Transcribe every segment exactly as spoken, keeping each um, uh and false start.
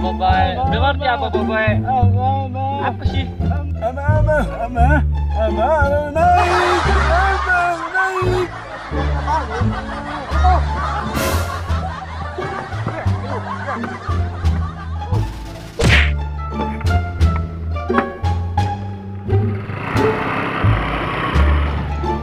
apa-apa. Dengar tak apa-apa? Apa sih? Ama ama ama ama naik ama naik.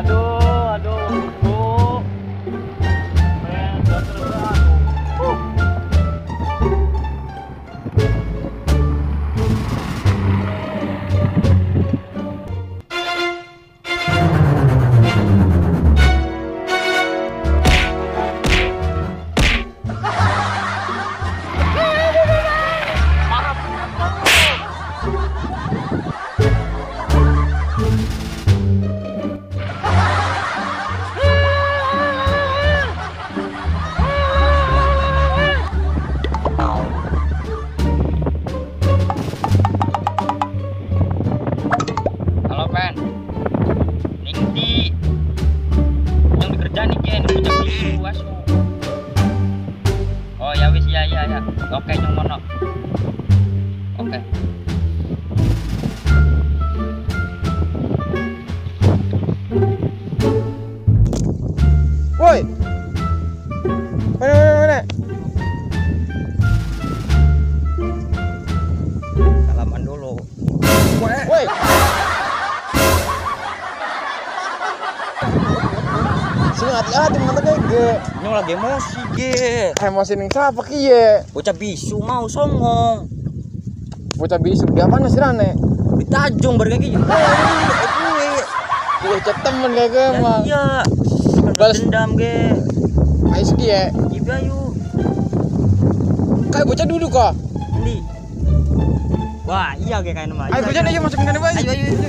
Aduh aduh aduh. Lagi emosi ge. Emosi ning sapa ki ye? Bocah bisu mau songong. Bocah bisu di apaan sirane? Di Tanjung bareng ki. Kuwi. Kuwi temen kagak mah. Iya. Balas dendam ge. Ais ki ye. Iba yu. Kayak bocah dulu kok. Endi? Wah, iya ge kayak nama. Ayo bocah ayo masukin kene bae. Ayo ayo.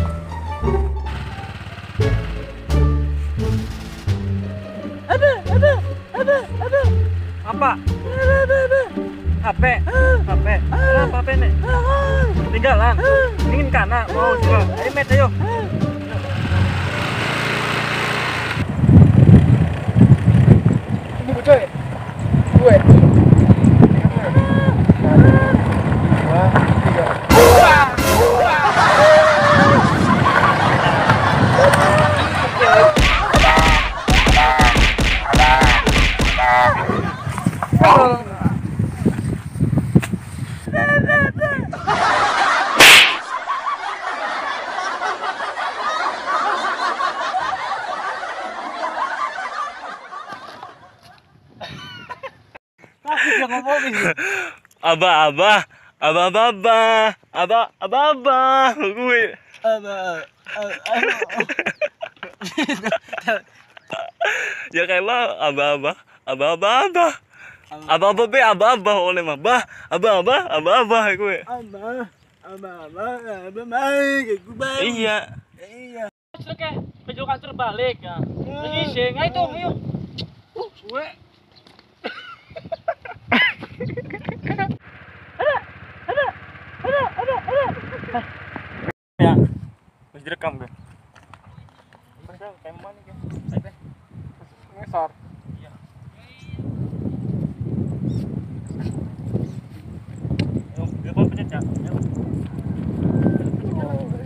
Ada, ada, ada, ada. Apa? Ada, ada, ada. H P, H P. Kenapa H P nek? Ketinggalan. Dingin kanan. Mau silau. Ayo met, ayo. Ini bocah. Gue. Aba aba aba aba aba aba aba gue aba ya kayak aba aba aba aba aba aba aba be aba aba oleh mah bah aba aba aba aba gue aba aba aba aba baik gue iya iya oke pejukan terbalik ya lagi sih ngai tuh yuk gue ada, ada, ada, ada, ada. Ya, harus direkam gue. Mereka kayak mana nih? Saya ngesor. Iya. Yo, dia mau pencet ya.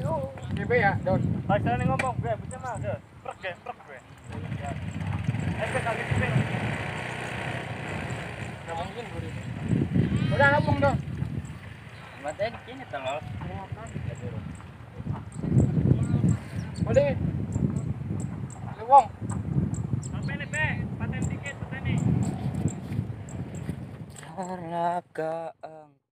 Yo. G B ya, down. Saya nih ngomong gue, pencet mah gue. Prek gue, prek gue. Ya. Efek kali ini. Enggak mungkin gue. Udah ngomong dong. Matanya di sini tengok. Boleh. Lewong. Sampai nih Be, paten dikit, paten nih. Karena